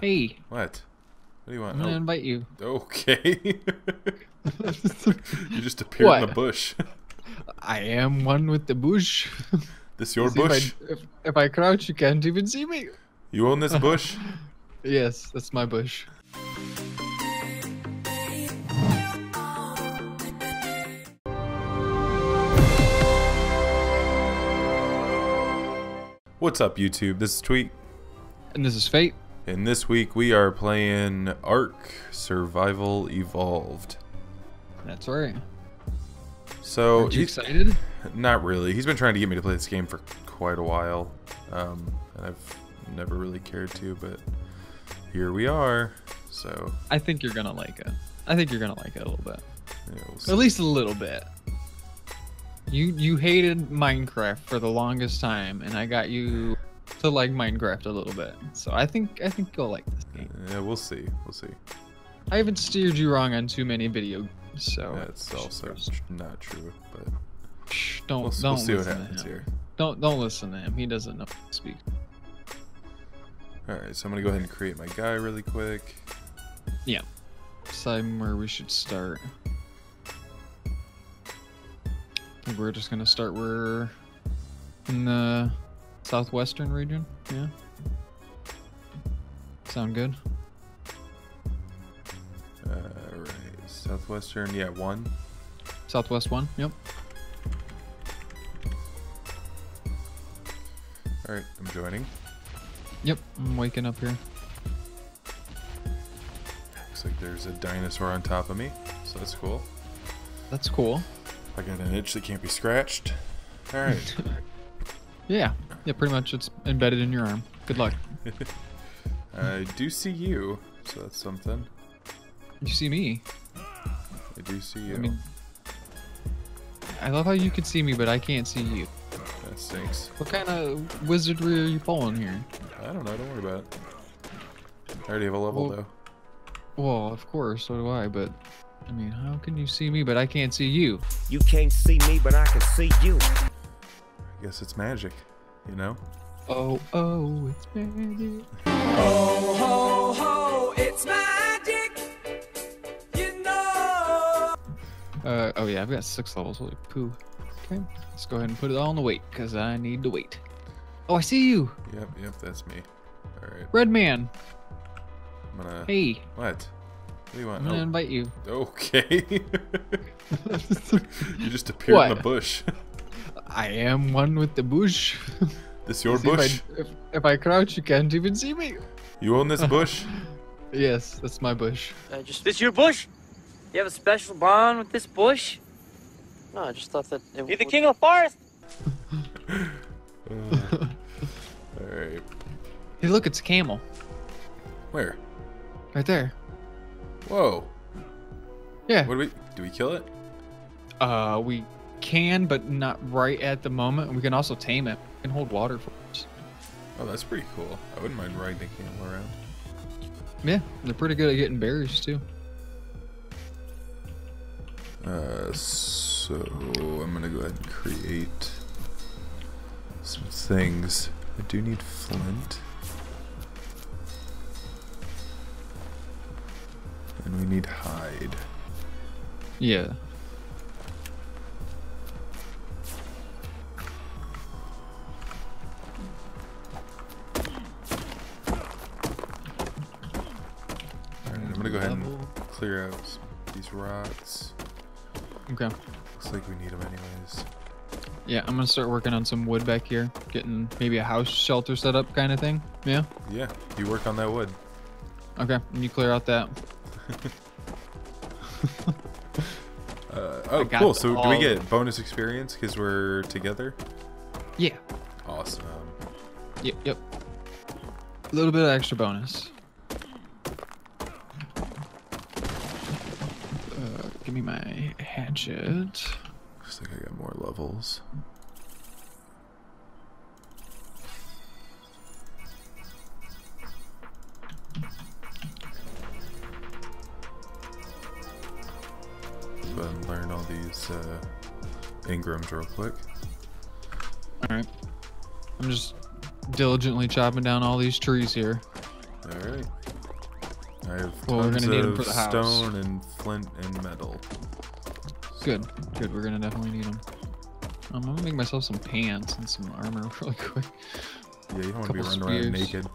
Hey. What? What do you want? I'm gonna invite you. Okay. You just appeared in the bush. I am one with the bush. This your bush? If I crouch, you can't even see me. You own this bush? Yes, that's my bush. What's up, YouTube? This is Tweet. And this is Fate. And this week we are playing ARK: Survival Evolved. That's right. So aren't you excited? Not really. He's been trying to get me to play this game for quite a while, and I've never really cared to. But here we are. So I think you're gonna like it. I think you're gonna like it a little bit. Yeah, we'll see. At least a little bit. You hated Minecraft for the longest time, and I got you to like Minecraft a little bit, so I think you'll like this game. Yeah, we'll see. We'll see. I haven't steered you wrong on too many video games, so that's also not true. But don't see what happens here. Don't listen to him. He doesn't know how to speak. All right, so I'm gonna go ahead and create my guy really quick. Yeah, decide where we should start. I think we're just gonna start where in the southwestern region, yeah. Sound good? Alright, southwestern, yeah, 1. Southwest 1, yep. Alright, I'm joining. Yep, I'm waking up here. Looks like there's a dinosaur on top of me, so that's cool. That's cool. I got an itch that can't be scratched. Alright. Yeah. Yeah, pretty much it's embedded in your arm. Good luck. I do see you, so that's something. You see me? I do see you. I mean, I love how you can see me, but I can't see you. That stinks. What kind of wizardry are you pulling here? I don't know. Don't worry about it. I already have a level, though. Well, of course, so do I, but... I mean, how can you see me, but I can't see you? You can't see me, but I can see you. I guess it's magic. You know? Oh, oh, it's magic. Oh, ho, ho, it's magic. You know. Oh yeah, I've got 6 levels. Holy poo. Okay, let's go ahead and put it all on the weight, because I need to wait. Oh, I see you. Yep, yep, that's me. All right. Red man. I'm gonna... Hey. What? What do you want? I'm gonna invite you. Okay. You just appeared in the bush. I am one with the bush. This your bush? If I crouch, you can't even see me. You own this bush? Yes, that's my bush. This your bush? You have a special bond with this bush? No, I just thought that... You're the king of the forest! Alright. Hey, look, it's a camel. Where? Right there. Whoa. Yeah. What do we kill it? We... can, but not right at the moment. We can also tame it. We can hold water for us. Oh, that's pretty cool. I wouldn't mind riding a camel around. Yeah, they're pretty good at getting berries too. So I'm gonna go ahead and create some things. I do need flint, and we need hide. Yeah. Clear out these rocks. Okay. Looks like we need them anyways. Yeah, I'm gonna start working on some wood back here. Getting maybe a house shelter set up kind of thing. Yeah? Yeah, you work on that wood. Okay, and you clear out that. Oh, cool. So do we get bonus experience because we're together? Yeah. Awesome. Yep, yep. A little bit of extra bonus. Give me my hatchet. Looks like I got more levels. Go ahead and learn all these Ingrams real quick. Alright. I'm just diligently chopping down all these trees here. Alright. I have tons of stone and flint and metal. Good. Good. We're going to definitely need them. I'm going to make myself some pants and some armor really quick. Yeah, you don't want to be running around naked.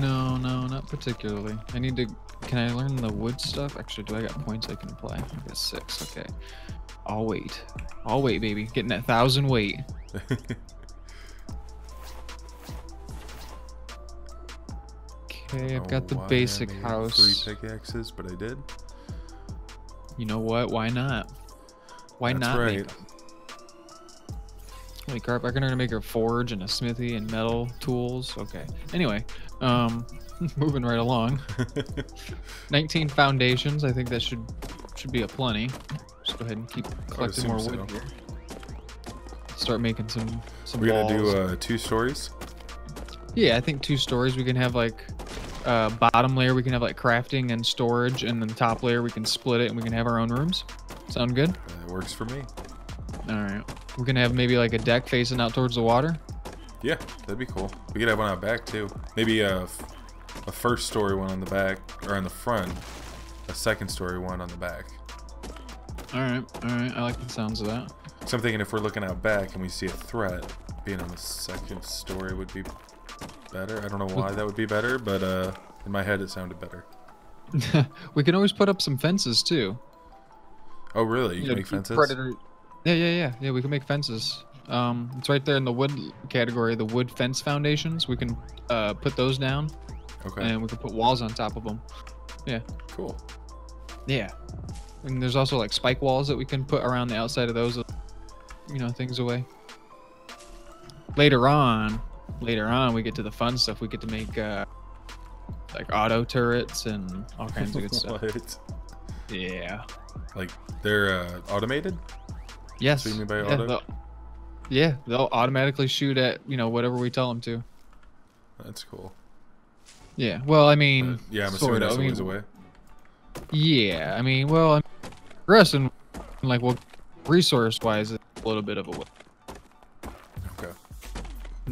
No, no, not particularly. I need to... Can I learn the wood stuff? Actually, do I got points I can apply? I got 6. Okay. I'll wait. I'll wait, baby. Getting that 1,000 weight. Okay, I've got the basic house. 3 pickaxes, but I did. You know what? Why not? Why not? That's right. Holy crap, I'm gonna make a forge and a smithy and metal tools. Okay. Anyway, moving right along. 19 foundations. I think that should be a plenty. Just go ahead and keep collecting more wood here. Start making some walls. We're gonna do 2 stories. Yeah, I think 2 stories. We can have like bottom layer. We can have like crafting and storage, and then the top layer we can split it, and we can have our own rooms. Sound good? It works for me. All right, we're gonna have maybe like a deck facing out towards the water. Yeah, that'd be cool. We could have one out back too. Maybe a first story one on the back, or on the front. A second story one on the back. All right, I like the sounds of that. So I'm thinking if we're looking out back and we see a threat, being on the second story would be better. I don't know why that would be better, but in my head it sounded better. We can always put up some fences too. Oh really? You can make fences? Yeah, we can make fences. It's right there in the wood category, the wood fence foundations. We can put those down. Okay. And we can put walls on top of them. Yeah. Cool. Yeah. And there's also like spike walls that we can put around the outside of those, you know, things away. Later on, we get to the fun stuff. We get to make like auto turrets and all kinds of good stuff. Yeah. Like they're automated? Yes. What do you mean by auto? They'll automatically shoot at, you know, whatever we tell them to. That's cool. Yeah. Well, I mean, yeah, I'm assuming that's always away. Yeah. I mean, well, I'm progressing, like, well, resource-wise, it's a little bit of a way.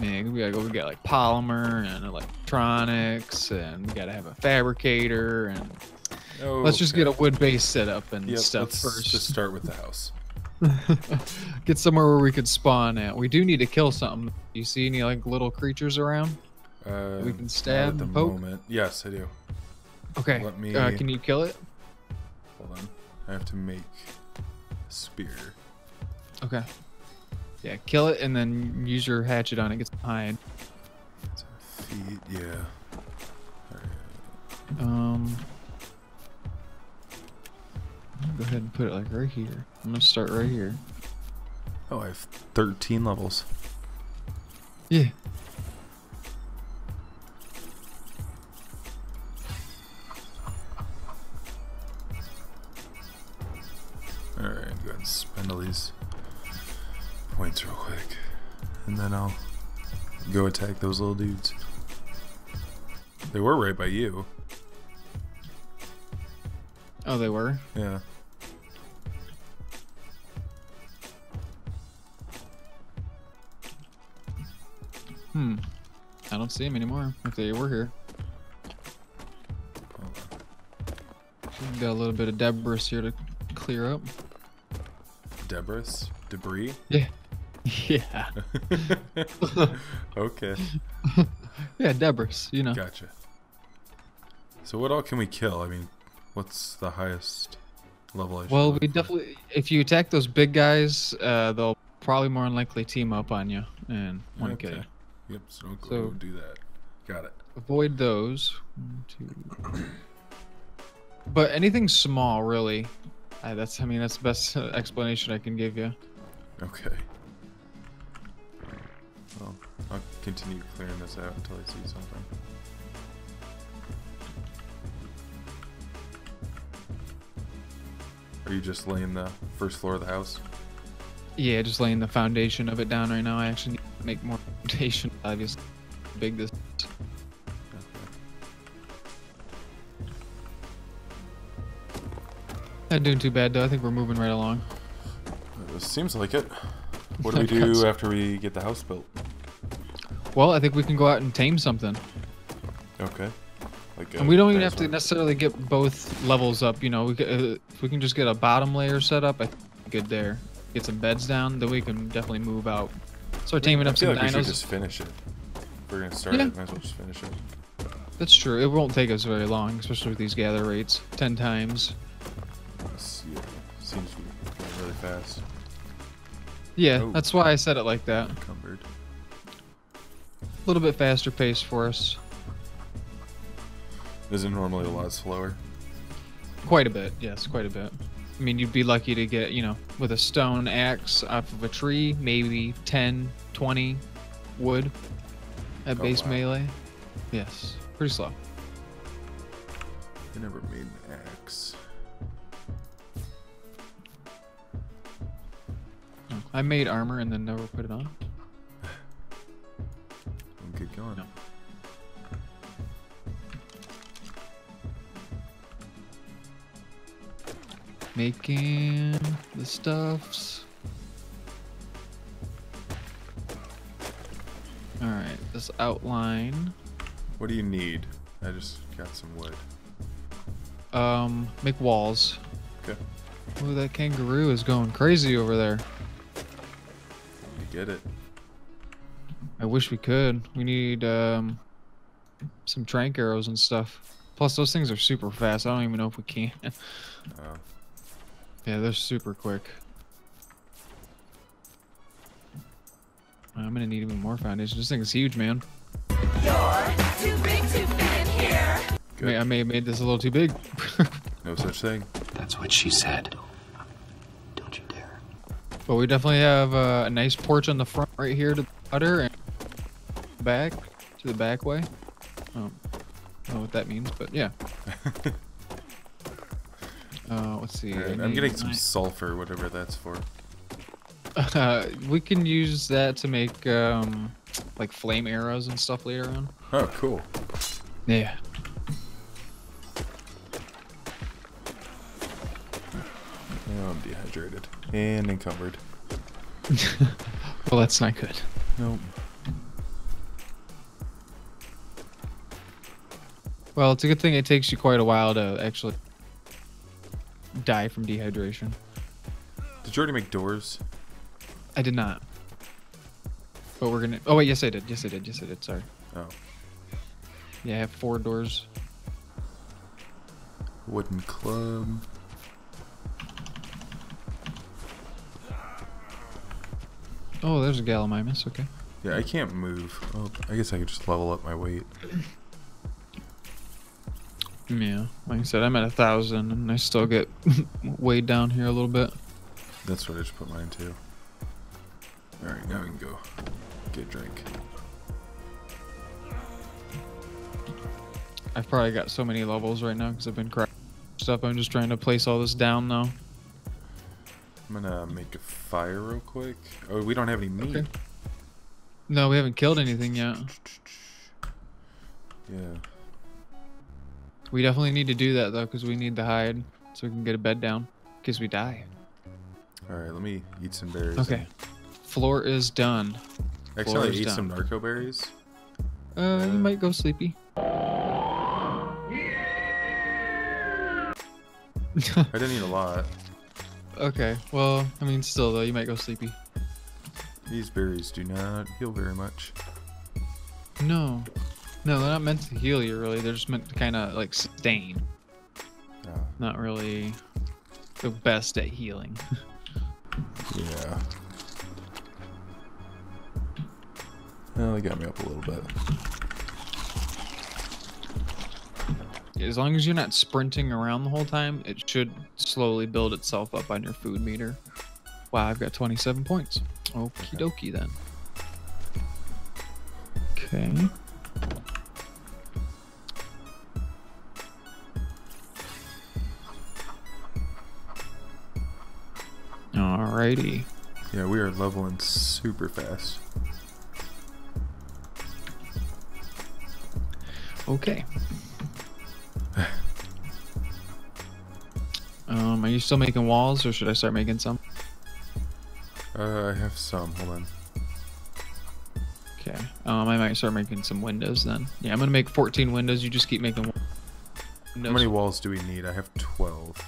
Yeah, we gotta go. We got like polymer and electronics, and we gotta have a fabricator, and let's just get a wood-based setup and stuff first. Just start with the house. Get somewhere where we could spawn at. We do need to kill something. Do you see any like little creatures around? We can stab at the and poke. Moment. Yes, I do. Okay. Let me... can you kill it? Hold on. I have to make a spear. Okay. Yeah, kill it and then use your hatchet on it. Gets behind. Feet, yeah. All right. Go ahead and put it like right here. I'm gonna start right here. Oh, I have 13 levels. Yeah. All right, go ahead and spend all these points real quick, and then I'll go attack those little dudes. They were right by you. Oh, they were? Yeah. Hmm. I don't see them anymore if they were here. We've got a little bit of debris here to clear up. Debris? Debris? Yeah. Yeah. Okay. Yeah, debris, you know. Gotcha. So what all can we kill? I mean, what's the highest level? We definitely, if you attack those big guys, they'll probably more than likely team up on you and want to kill you. Yep, so go do that. Got it. Avoid those. 1, 2. But anything small, really. I mean, that's the best explanation I can give you. Okay. Well, I'll continue clearing this out until I see something. Are you just laying the first floor of the house? Yeah, just laying the foundation of it down right now. I actually need to make more foundation. Obviously, how big this is. Not doing too bad though. I think we're moving right along. It seems like it. What do we do after we get the house built? Well, I think we can go out and tame something. Okay. Like and we don't even have to necessarily get both levels up, you know. We could, if we can just get a bottom layer set up, I think we're good there. Get some beds down, then we can definitely move out. Start taming up some dinos. We should just finish it. If we're gonna start it, might as well just finish it. That's true. It won't take us very long, especially with these gather rates. 10 times. Yeah, seems to be going really fast. Yeah, that's why I said it like that. Encumbered. A little bit faster pace for us. Isn't normally a lot slower? Quite a bit, yes, quite a bit. I mean, you'd be lucky to get, you know, with a stone axe off of a tree, maybe 10, 20 wood at base melee. Yes, pretty slow. I never made an axe. Oh, I made armor and then never put it on. Keep going. No. Making the stuffs. All right, this outline. What do you need? I just got some wood. Make walls. Okay. Oh, that kangaroo is going crazy over there. You get it. I wish we could. We need some trank arrows and stuff. Plus, those things are super fast. I don't even know if we can. Yeah, they're super quick. I'm gonna need even more foundation. This thing is huge, man. You're too big to fit in here. Wait, I may have made this a little too big. No such thing. That's what she said. Don't you dare. But we definitely have a nice porch on the front right here to the water and back to the back way. I don't know what that means, but yeah. Let's see. Right, I'm getting some sulfur, whatever that's for. We can use that to make like flame arrows and stuff later on. Oh, cool. Yeah. Oh, I'm dehydrated and encumbered. Well, that's not good. Nope. Well, it's a good thing it takes you quite a while to actually die from dehydration. Did you already make doors? I did not. But we're gonna... Oh wait, yes I did. Yes I did. Yes I did. Sorry. Oh. Yeah, I have 4 doors. Wooden club. Oh, there's a Gallimimus. Okay. Yeah, I can't move. Oh, I guess I could just level up my weight. Yeah, like I said, I'm at 1,000 and I still get weighed down here a little bit. That's what I just put mine to. Alright, now we can go get a drink. I've probably got so many levels right now because I've been crafting stuff. I'm just trying to place all this down though. I'm gonna make a fire real quick. Oh, we don't have any meat. Okay. No, we haven't killed anything yet. Yeah. We definitely need to do that though, because we need to hide so we can get a bed down in case we die. All right, let me eat some berries. Okay, floor is done. Actually, I ate some narco berries. You might go sleepy. I didn't eat a lot. Okay, well, I mean, still though, you might go sleepy. These berries do not heal very much. No. No, they're not meant to heal you, really. They're just meant to kind of, like, sustain. Not really the best at healing. Yeah. No, they got me up a little bit. As long as you're not sprinting around the whole time, it should slowly build itself up on your food meter. Wow, I've got 27 points. Okie dokie, then. Okay. Alrighty. Yeah, we are leveling super fast. Okay. Are you still making walls, or should I start making some? I have some. Hold on. Okay. I might start making some windows then. Yeah, I'm gonna make 14 windows. You just keep making walls. No. How many walls do we need? I have 12.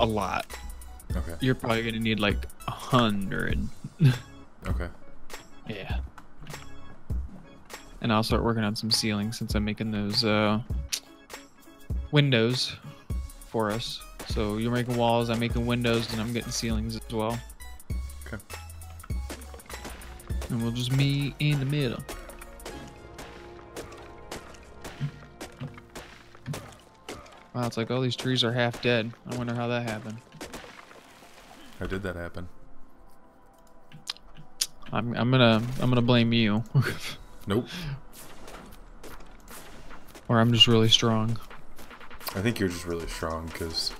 A lot. Okay. You're probably gonna need like 100. Okay. Yeah. And I'll start working on some ceilings since I'm making those windows for us. So you're making walls, I'm making windows, and I'm getting ceilings as well. Okay. And we'll just meet in the middle. Wow, it's like all these trees are half dead. I wonder how that happened. How did that happen? I'm gonna blame you. Nope. Or I'm just really strong. I think you're just really strong because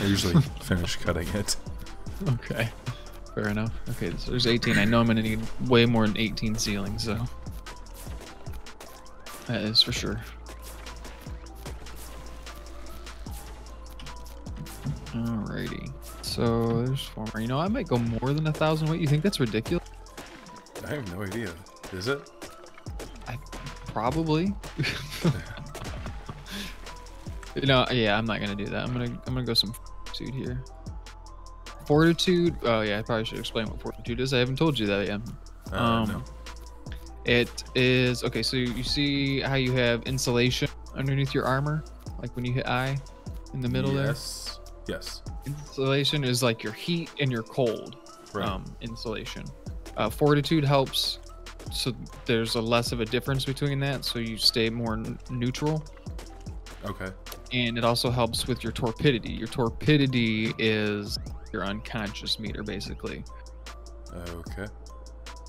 I usually finish cutting it. Okay. Fair enough. Okay, so there's 18. I know I'm gonna need way more than 18 ceilings, so that is for sure. Alrighty. So there's four more. You know, I might go more than 1,000 weight. You think that's ridiculous? I have no idea. Is it? I probably. No, yeah, I'm not gonna do that. I'm gonna go some fortitude here. Fortitude. Oh yeah, I probably should explain what fortitude is. I haven't told you that yet. No. It is okay. So you see how you have insulation underneath your armor, like when you hit I, in the middle yes. there. Yes. Yes. Insulation is like your heat and your cold. Right. Insulation. Fortitude helps. So there's a less of a difference between that, so you stay more neutral. Okay. And it also helps with your torpidity. Your torpidity is your unconscious meter, basically. Okay.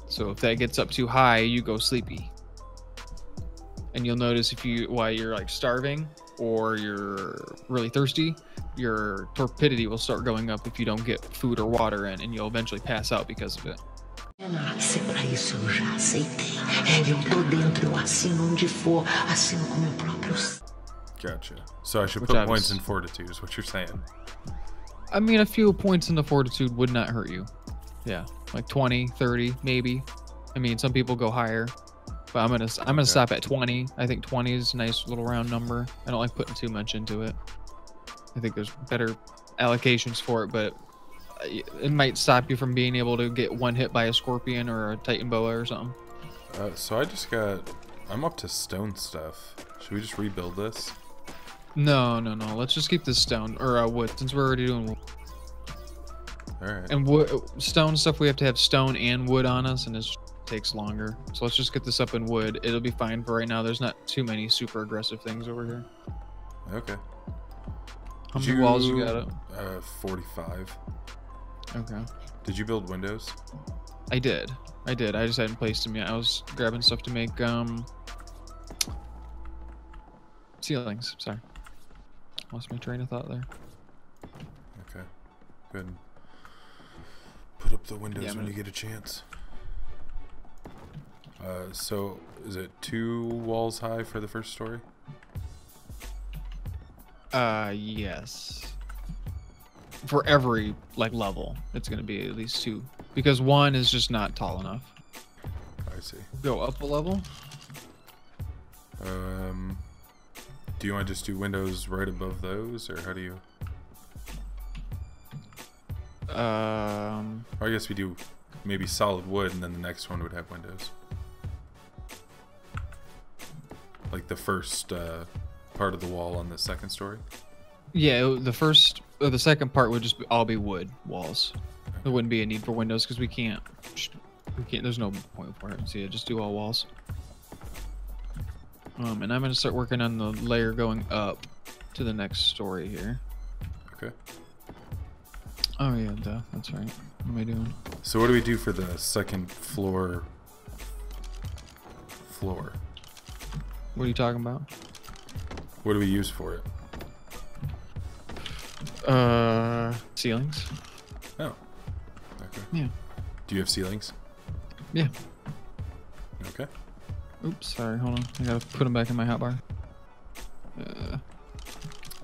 So if that gets up too high, you go sleepy. And you'll notice if you, while you're like starving or you're really thirsty, your torpidity will start going up if you don't get food or water in, and you'll eventually pass out because of it. Nasce pra isso, eu já aceitei. Eu tô dentro, eu assino onde for, assino com meu próprio. Gotcha. So I should put points in fortitude, is what you're saying. I mean, a few points in the fortitude would not hurt you. Yeah, like 20, 30, maybe. I mean, some people go higher, but I'm gonna stop at 20. I think 20 is a nice little round number. I don't like putting too much into it. I think there's better allocations for it, but it might stop you from being able to get one hit by a scorpion or a titan boa or something. So I just got... I'm up to stone stuff. Should we just rebuild this? No, no, no. Let's just keep this stone. Or wood, since we're already doing wood. Alright. And stone stuff, we have to have stone and wood on us, and it takes longer. So let's just get this up in wood. It'll be fine for right now. There's not too many super aggressive things over here. Okay. How many walls you got up? 45. Okay. Did you build windows? I did. I did. I just hadn't placed them yet. I was grabbing stuff to make ceilings. Sorry. Lost my train of thought there. Okay. Go ahead and put up the windows when you get a chance. So is it 2 walls high for the first story? Yes. For every like level, it's gonna be at least 2, because 1 is just not tall enough. I see. Go up a level. Do you want to just do windows right above those, or how do you? Or I guess we do maybe solid wood, and then the next one would have windows. Like the first part of the wall on the second story. Yeah, the second part would just all be wood walls. Okay. There wouldn't be a need for windows because we can't. There's no point for it. So yeah, just do all walls. And I'm gonna start working on the layer going up to the next story here. Okay. Oh yeah, duh, that's right. What am I doing? So what do we do for the second floor? What are you talking about? What do we use for it? Ceilings. Oh. Okay. Yeah. Do you have ceilings? Yeah. Okay. Oops, sorry, hold on. I gotta put them back in my hotbar.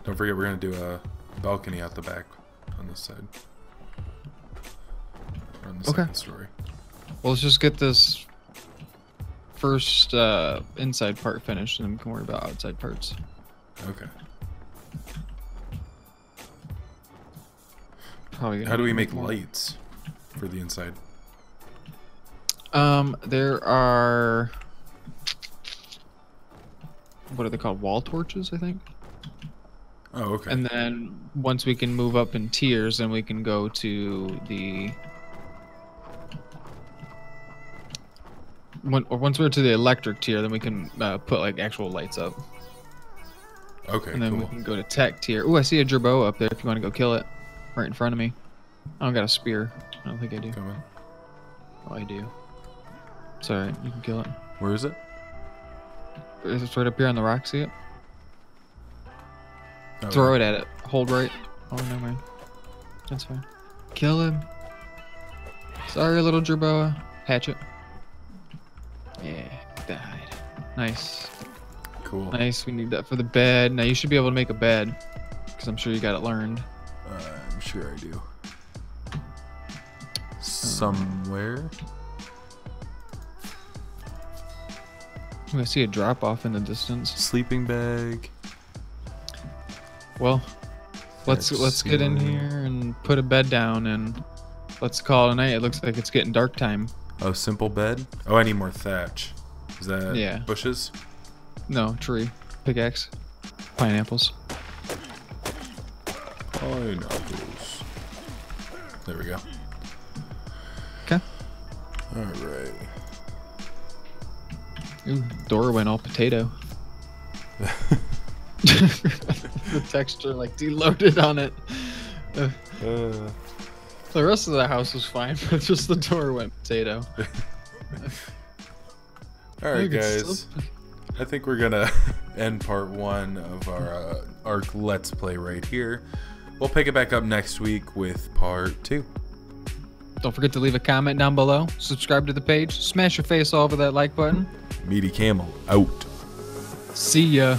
Don't forget we're gonna do a balcony out the back on this side. Or on the second story. Well, let's just get this first inside part finished, and then we can worry about outside parts. Okay. How are we gonna How do we make lights for the inside? There are... What are they called? Wall torches, I think. Oh, okay. And then once we can move up in tiers, then we can go to the... Once we're to the electric tier, then we can put like actual lights up. Okay, and then cool. We can go to tech tier. Ooh, I see a Jerboa up there if you want to go kill it. Right in front of me. I don't got a spear. I don't think I do. Come on. Oh, I do. It's alright, you can kill it. Where is it? It's right up here on the rock, see it? Oh. Throw it at it. Hold right. Oh, no mind. That's fine. Kill him. Sorry, little Jerboa. Hatchet. Yeah, died. Nice. Cool. Nice, we need that for the bed. Now you should be able to make a bed, because I'm sure you got it learned. I'm sure I do. Somewhere. I see a drop off in the distance. Sleeping bag. Well, let's get in here and put a bed down and let's call it a night. It looks like it's getting dark time. Oh, simple bed? Oh, I need more thatch. Is that bushes? No, tree. Pickaxe. Pineapples. Pineapples. There we go. Okay. Alright. Ooh, door went all potato. The texture, like, deloaded on it. The rest of the house was fine, but just the door went potato. Alright, guys. I think we're gonna end part one of our ARK Let's Play right here. We'll pick it back up next week with part two. Don't forget to leave a comment down below. Subscribe to the page. Smash your face all over that like button. Meaty Camel out. See ya.